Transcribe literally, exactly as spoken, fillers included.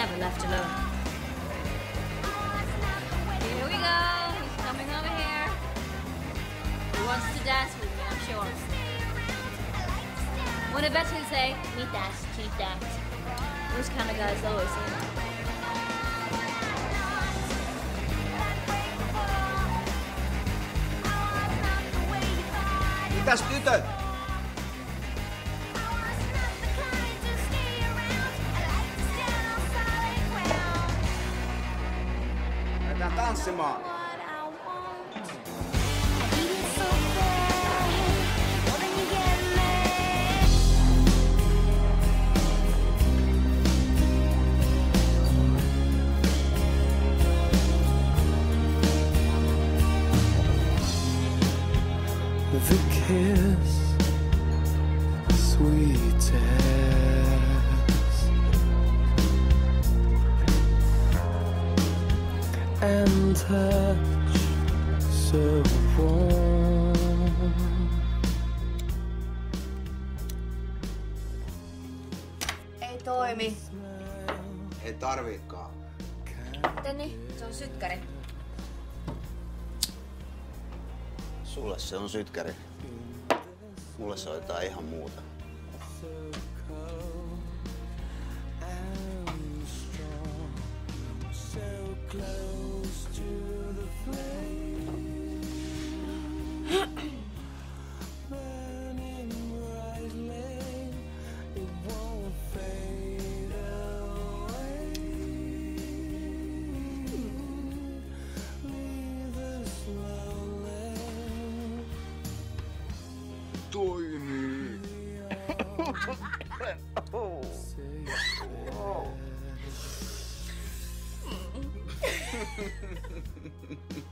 never left alone. Here we go. He's coming over here. He wants to dance with me, I'm sure. When I bet he'll say, meet that, cheat that. Those kind of guys always say that. Mitäs tytöt? Lähdetään tanssimaan. The kiss, sweet as, and touch so warm. Ei toimi. Ei tarviikaan. Miten niin? Se on sytkäri. Sulle se on sytkäri. Mulle se on jotain ihan muuta. Toimii. Oh. Oh.